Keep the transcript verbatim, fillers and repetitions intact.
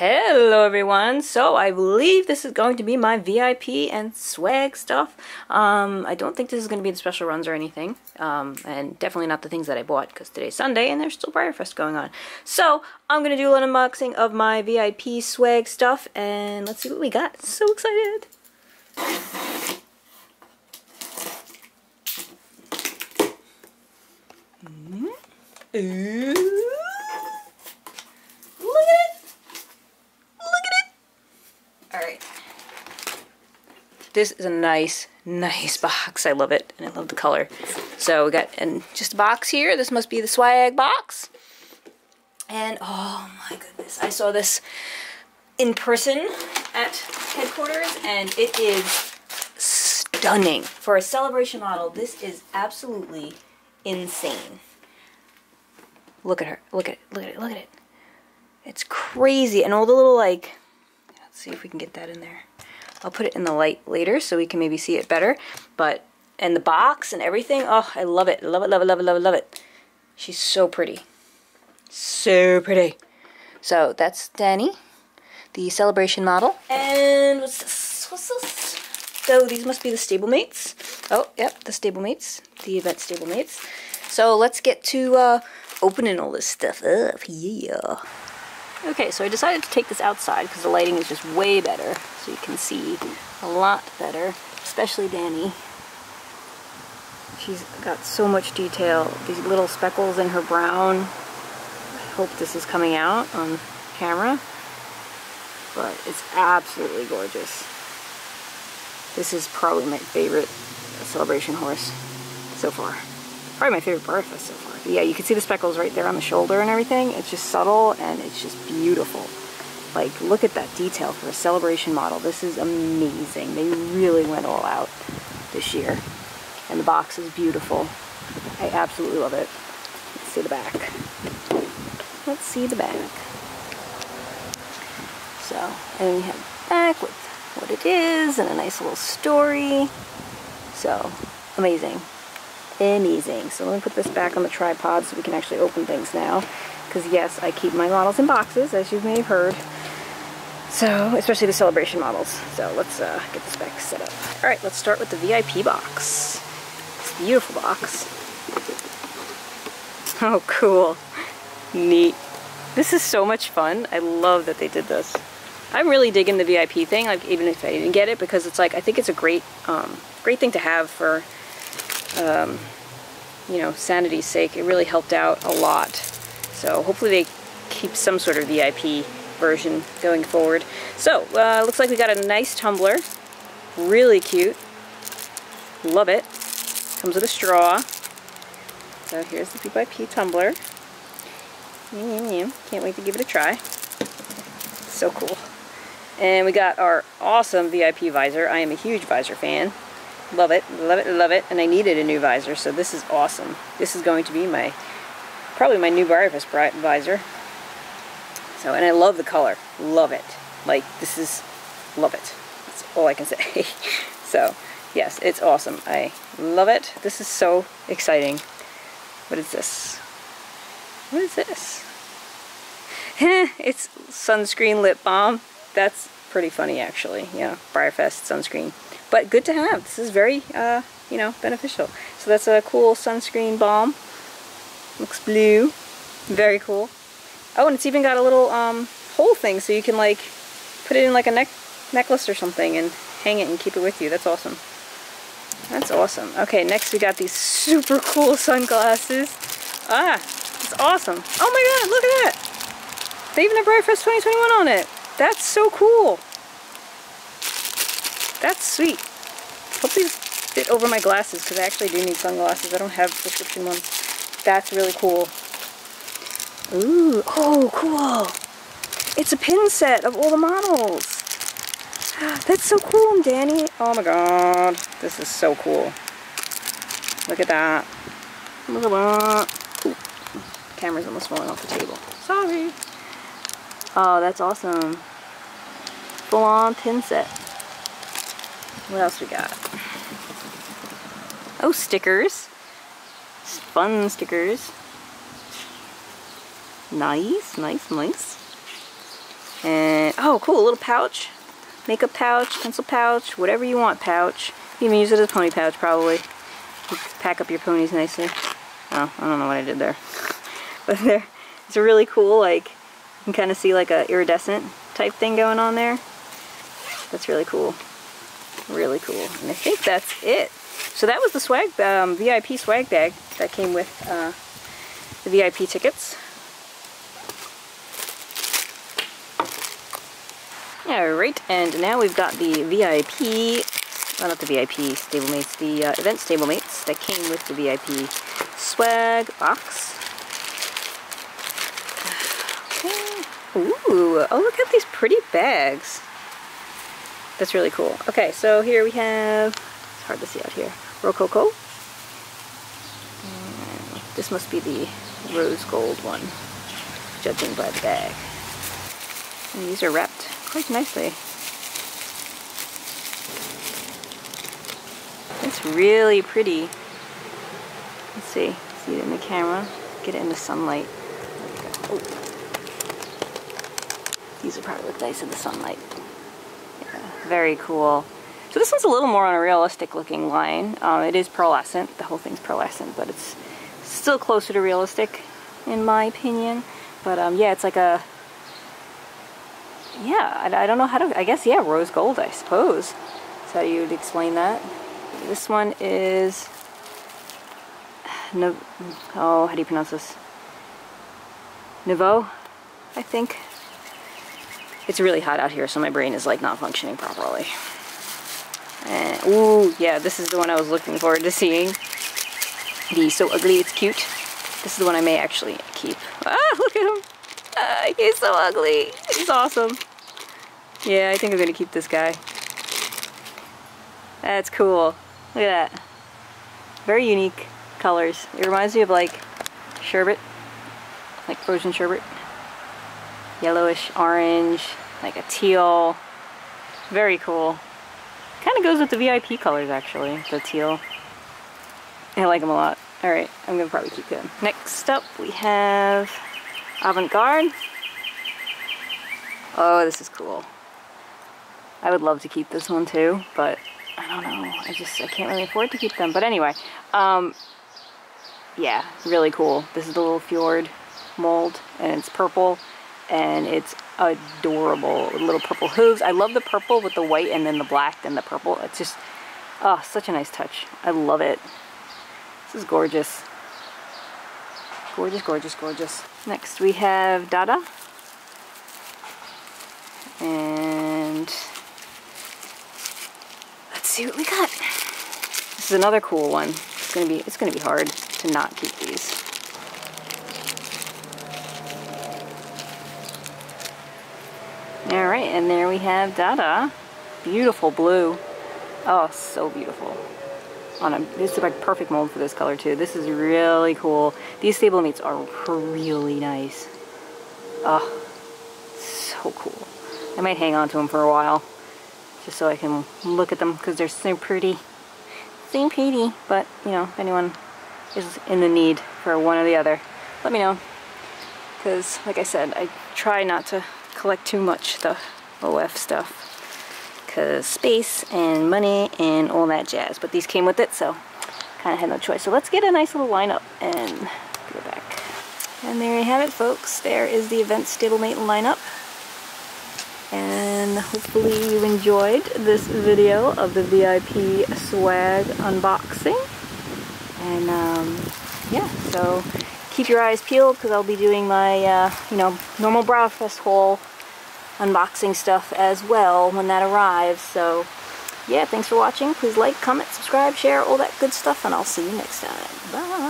Hello everyone, so I believe this is going to be my V I P and swag stuff. Um, I don't think this is going to be the special runs or anything, um, and definitely not the things that I bought because today's Sunday and there's still Breyerfest going on. So I'm going to do an unboxing of my V I P swag stuff and let's see what we got. So excited! Mm-hmm. Ooh. This is a nice, nice box. I love it, and I love the color. So we got and just a box here. This must be the swag box. And oh my goodness, I saw this in person at headquarters, and it is stunning. For a celebration model, this is absolutely insane. Look at her. Look at it. Look at it. Look at it. It's crazy. And all the little, like, let's see if we can get that in there. I'll put it in the light later so we can maybe see it better, but, and the box and everything, oh, I love it, love it, love it, love it, love it, love it. She's so pretty, so pretty. So that's Dani, the celebration model. And what's this, what's this? So these must be the Stablemates. Oh, yep, the Stablemates, the event Stablemates. So let's get to uh, opening all this stuff up, yeah. Okay, so I decided to take this outside because the lighting is just way better, so you can see a lot better, especially Dani. She's got so much detail, these little speckles in her brown. I hope this is coming out on camera, but it's absolutely gorgeous. This is probably my favorite celebration horse so far. Probably my favorite Breyerfest so far. But yeah, you can see the speckles right there on the shoulder and everything. It's just subtle and it's just beautiful. Like, look at that detail for a celebration model. This is amazing. They really went all out this year. And the box is beautiful. I absolutely love it. Let's see the back. Let's see the back. So, and we have the back with what it is and a nice little story. So, amazing. Amazing. So let me put this back on the tripod so we can actually open things now, because yes, I keep my models in boxes, as you may have heard, so especially the celebration models. So let's uh, get this back set up. All right, let's start with the V I P box. It's a beautiful box. Oh cool, neat. This is so much fun. I love that they did this. I'm really digging the V I P thing, like even if I didn't get it, because it's like, I think it's a great um, great thing to have for Um, you know, sanity's sake. It really helped out a lot. So hopefully they keep some sort of V I P version going forward. So uh, looks like we got a nice tumbler, really cute. Love it. Comes with a straw. So here's the V I P tumbler. Can't wait to give it a try. So cool. And we got our awesome V I P visor. I am a huge visor fan. Love it, love it, love it, and I needed a new visor, so this is awesome. This is going to be my, probably my new Breyerfest visor. So, and I love the color, love it. Like, this is, love it. That's all I can say. So, yes, it's awesome. I love it. This is so exciting. What is this? What is this? It's sunscreen lip balm. That's pretty funny, actually. Yeah, Breyerfest sunscreen. But good to have. This is very, uh, you know, beneficial. So that's a cool sunscreen balm. Looks blue. Very cool. Oh, and it's even got a little um, hole thing, so you can like put it in like a neck necklace or something and hang it and keep it with you. That's awesome. That's awesome. Okay, next we got these super cool sunglasses. Ah, it's awesome. Oh my God, look at that. They even have Breyerfest twenty twenty-one on it. That's so cool. That's sweet. Hope these fit over my glasses, because I actually do need sunglasses. I don't have prescription ones. That's really cool. Ooh, oh, cool. It's a pin set of all the models. That's so cool, Dani. Oh my God, this is so cool. Look at that. Look at that. Ooh. Camera's almost falling off the table. Sorry. Oh, that's awesome. Full on pin set. What else we got? Oh, stickers. Fun stickers. Nice, nice, nice. And Oh, cool, a little pouch. Makeup pouch, pencil pouch, whatever you want pouch. You can even use it as a pony pouch, probably. You can pack up your ponies nicely. Oh, I don't know what I did there. But there, it's a really cool, like, you can kind of see like a iridescent type thing going on there. That's really cool. Really cool. And I think that's it. So that was the swag, um, V I P swag bag that came with uh, the V I P tickets. Alright, and now we've got the V I P, well not the V I P stablemates, the uh, event stablemates that came with the V I P swag box. Okay. Ooh, oh look at these pretty bags. That's really cool. Okay, so here we have, it's hard to see out here, Rococo. And this must be the rose gold one, judging by the bag. And these are wrapped quite nicely. It's really pretty. Let's see, see it in the camera, get it in the sunlight. There we go. Oh. These would probably look nice in the sunlight. Very cool. So this one's a little more on a realistic looking line. Um, it is pearlescent. The whole thing's pearlescent, but it's still closer to realistic in my opinion. But um, yeah, it's like a, yeah, I, I don't know how to, I guess, yeah, rose gold, I suppose. That's how you'd explain that. This one is, no, oh, how do you pronounce this? Nouveau, I think. It's really hot out here, so my brain is like not functioning properly. And, ooh, yeah, this is the one I was looking forward to seeing. The So Ugly It's Cute. This is the one I may actually keep. Ah, look at him. Ah, he's so ugly. He's awesome. Yeah, I think I'm gonna keep this guy. That's cool. Look at that. Very unique colors. It reminds me of like sherbet, like frozen sherbet. Yellowish orange, like a teal. Very cool. Kind of goes with the V I P colors actually, the teal. I like them a lot. Alright, I'm going to probably keep them. Next up we have Avant-Garde. Oh, this is cool. I would love to keep this one too, but I don't know. I just, I can't really afford to keep them. But anyway, um, yeah, really cool. This is the little fjord mold and it's purple. And it's adorable, little purple hooves. I love the purple with the white and then the black and the purple. It's just, oh, such a nice touch. I love it. This is gorgeous. Gorgeous, gorgeous, gorgeous. Next we have Dada. And let's see what we got. This is another cool one. It's gonna be, it's gonna be hard to not keep these. Alright, and there we have Dada. Beautiful blue. Oh, so beautiful. On a, this is like perfect mold for this color too. This is really cool. These stablemates are really nice. Oh, so cool. I might hang on to them for a while. Just so I can look at them because they're so pretty. So pretty. But, you know, if anyone is in the need for one or the other, let me know. Because, like I said, I try not to collect too much the O F stuff because space and money and all that jazz, but these came with it so kind of had no choice. So let's get a nice little lineup and go back. And there you have it folks, there is the event stablemate lineup, and hopefully you enjoyed this video of the V I P swag unboxing. And um, yeah, so keep your eyes peeled because I'll be doing my, uh, you know, normal Breyerfest haul unboxing stuff as well when that arrives. So, yeah, thanks for watching. Please like, comment, subscribe, share, all that good stuff, and I'll see you next time. Bye!